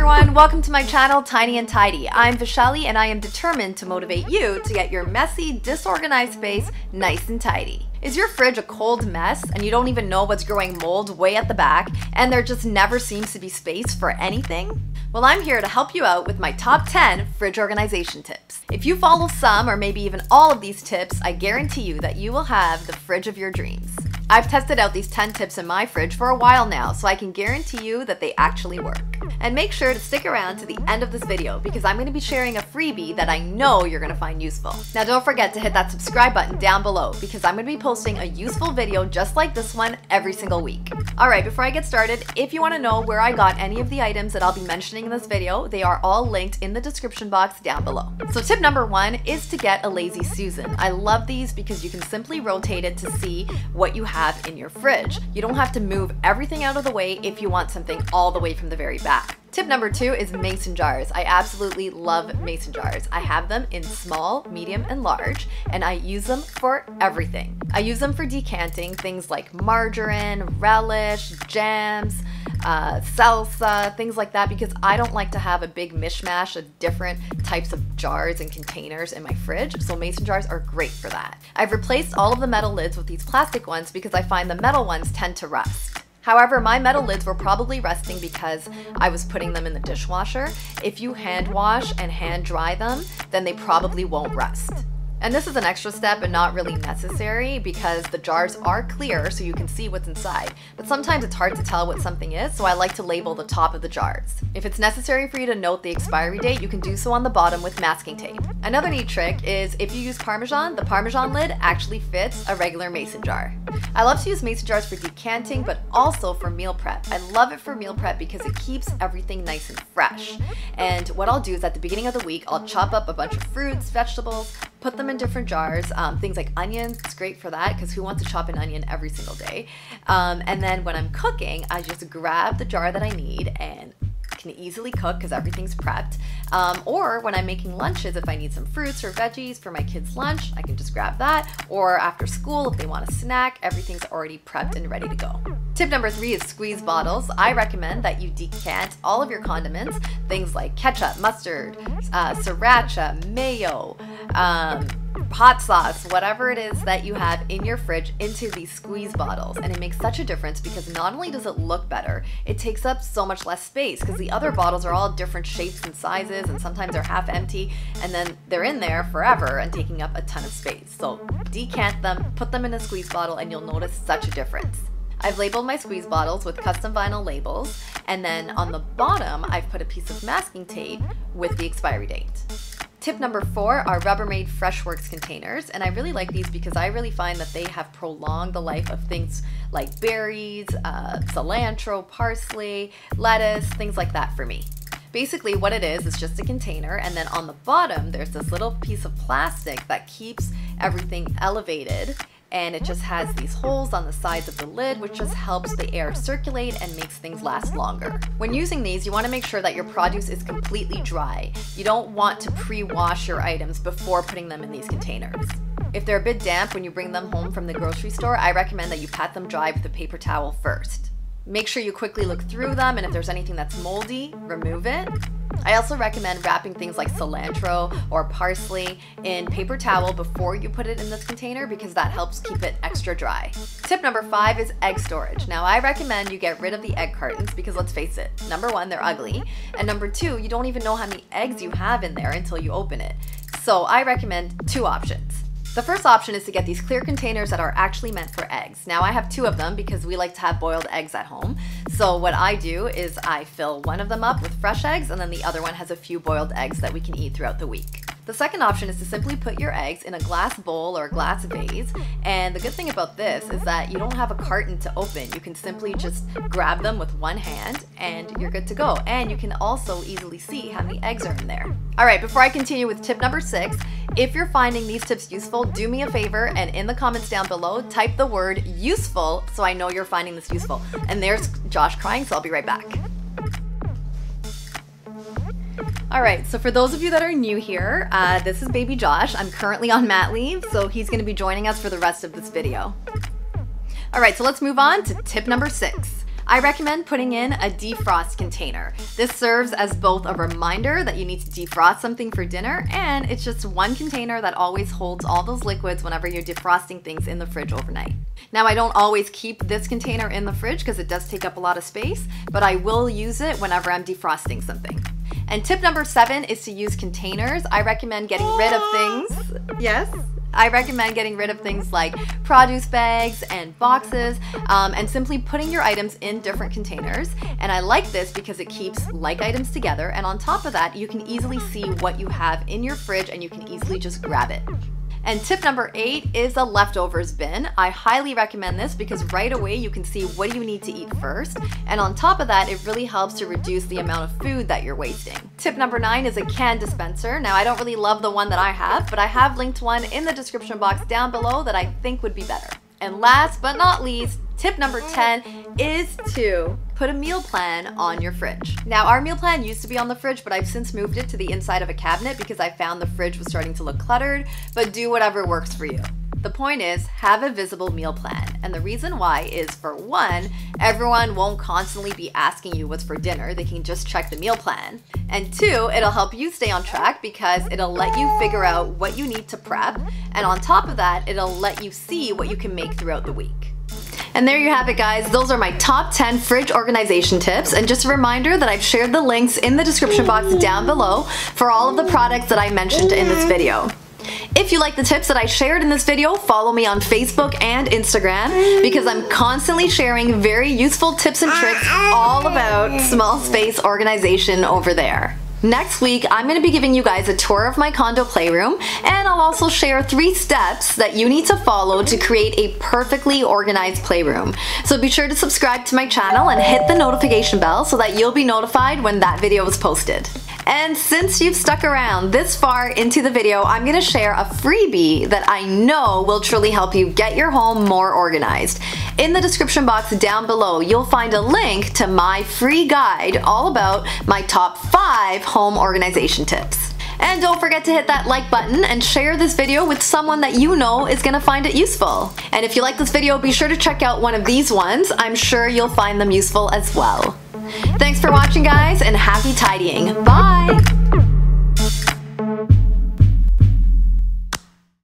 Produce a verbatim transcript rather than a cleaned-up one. everyone, welcome to my channel Tiny and Tidy. I'm Vishali and I am determined to motivate you to get your messy, disorganized space nice and tidy. Is your fridge a cold mess and you don't even know what's growing mold way at the back and there just never seems to be space for anything? Well, I'm here to help you out with my top ten fridge organization tips. If you follow some or maybe even all of these tips, I guarantee you that you will have the fridge of your dreams. I've tested out these ten tips in my fridge for a while now, so I can guarantee you that they actually work. And make sure to stick around to the end of this video because I'm going to be sharing a freebie that I know you're going to find useful. Now don't forget to hit that subscribe button down below because I'm going to be posting a useful video just like this one every single week. Alright, before I get started, if you want to know where I got any of the items that I'll be mentioning in this video, they are all linked in the description box down below. So tip number one is to get a Lazy Susan. I love these because you can simply rotate it to see what you have in your fridge. You don't have to move everything out of the way if you want something all the way from the very back. Tip number two is Mason jars. I absolutely love Mason jars. I have them in small, medium, and large, and I use them for everything. I use them for decanting things like margarine, relish, jams, uh, salsa, things like that, because I don't like to have a big mishmash of different types of jars and containers in my fridge, so Mason jars are great for that. I've replaced all of the metal lids with these plastic ones because I find the metal ones tend to rust. However, my metal lids were probably rusting because I was putting them in the dishwasher. If you hand wash and hand dry them, then they probably won't rust. And this is an extra step and not really necessary because the jars are clear so you can see what's inside. But sometimes it's hard to tell what something is, so I like to label the top of the jars. If it's necessary for you to note the expiry date, you can do so on the bottom with masking tape. Another neat trick is if you use Parmesan, the Parmesan lid actually fits a regular Mason jar. I love to use Mason jars for decanting, but also for meal prep. I love it for meal prep because it keeps everything nice and fresh. And what I'll do is at the beginning of the week, I'll chop up a bunch of fruits, vegetables, put them in different jars, um, things like onions, it's great for that because who wants to chop an onion every single day? Um, and then when I'm cooking, I just grab the jar that I need and can easily cook because everything's prepped. Um, or when I'm making lunches, if I need some fruits or veggies for my kids' lunch, I can just grab that. Or after school, if they want a snack, everything's already prepped and ready to go. Tip number three is squeeze bottles. I recommend that you decant all of your condiments, things like ketchup, mustard, uh, sriracha, mayo, um, hot sauce, whatever it is that you have in your fridge, into these squeeze bottles. And it makes such a difference because not only does it look better, it takes up so much less space because the other bottles are all different shapes and sizes and sometimes they're half empty and then they're in there forever and taking up a ton of space. So decant them, put them in a squeeze bottle, and you'll notice such a difference. I've labeled my squeeze bottles with custom vinyl labels, and then on the bottom I've put a piece of masking tape with the expiry date. Tip number four are Rubbermaid FreshWorks containers, and I really like these because I really find that they have prolonged the life of things like berries, uh, cilantro, parsley, lettuce, things like that for me. Basically what it is is just a container, and then on the bottom there's this little piece of plastic that keeps everything elevated, and it just has these holes on the sides of the lid, which just helps the air circulate and makes things last longer. When using these, you want to make sure that your produce is completely dry. You don't want to pre-wash your items before putting them in these containers. If they're a bit damp when you bring them home from the grocery store, I recommend that you pat them dry with a paper towel first. Make sure you quickly look through them, and if there's anything that's moldy, remove it. I also recommend wrapping things like cilantro or parsley in paper towel before you put it in this container because that helps keep it extra dry. Tip number five is egg storage. Now I recommend you get rid of the egg cartons because let's face it, number one, they're ugly, and number two, you don't even know how many eggs you have in there until you open it. So I recommend two options. The first option is to get these clear containers that are actually meant for eggs. Now I have two of them because we like to have boiled eggs at home. So what I do is I fill one of them up with fresh eggs, and then the other one has a few boiled eggs that we can eat throughout the week. The second option is to simply put your eggs in a glass bowl or a glass vase, and the good thing about this is that you don't have a carton to open. You can simply just grab them with one hand and you're good to go, and you can also easily see how many eggs are in there. Alright, before I continue with tip number six, if you're finding these tips useful, do me a favor and in the comments down below type the word useful so I know you're finding this useful. And there's Josh crying, so I'll be right back. All right, so for those of you that are new here, uh, this is baby Josh. I'm currently on mat leave, so he's gonna be joining us for the rest of this video. All right, so let's move on to tip number six. I recommend putting in a defrost container. This serves as both a reminder that you need to defrost something for dinner, and it's just one container that always holds all those liquids whenever you're defrosting things in the fridge overnight. Now, I don't always keep this container in the fridge because it does take up a lot of space, but I will use it whenever I'm defrosting something. And tip number seven is to use containers. I recommend getting rid of things. Yes? I recommend getting rid of things like produce bags and boxes um, and simply putting your items in different containers. And I like this because it keeps like items together. And on top of that, you can easily see what you have in your fridge and you can easily just grab it. And tip number eight is a leftovers bin. I highly recommend this because right away you can see what you need to eat first. And on top of that, it really helps to reduce the amount of food that you're wasting. Tip number nine is a can dispenser. Now, I don't really love the one that I have, but I have linked one in the description box down below that I think would be better. And last but not least, tip number ten is to put a meal plan on your fridge. Now, our meal plan used to be on the fridge, but I've since moved it to the inside of a cabinet because I found the fridge was starting to look cluttered, but do whatever works for you. The point is, have a visible meal plan. And the reason why is, for one, everyone won't constantly be asking you what's for dinner. They can just check the meal plan. And two, it'll help you stay on track because it'll let you figure out what you need to prep. And on top of that, it'll let you see what you can make throughout the week. And there you have it, guys. Those are my top ten fridge organization tips. And just a reminder that I've shared the links in the description box down below for all of the products that I mentioned in this video. If you like the tips that I shared in this video, follow me on Facebook and Instagram because I'm constantly sharing very useful tips and tricks all about small space organization over there. Next week, I'm going to be giving you guys a tour of my condo playroom, and I'll also share three steps that you need to follow to create a perfectly organized playroom. So be sure to subscribe to my channel and hit the notification bell so that you'll be notified when that video is posted. And since you've stuck around this far into the video, I'm going to share a freebie that I know will truly help you get your home more organized. In the description box down below, you'll find a link to my free guide all about my top five home organization tips. And don't forget to hit that like button and share this video with someone that you know is gonna find it useful. And if you like this video, be sure to check out one of these ones. I'm sure you'll find them useful as well. Thanks for watching, guys, and happy tidying. Bye!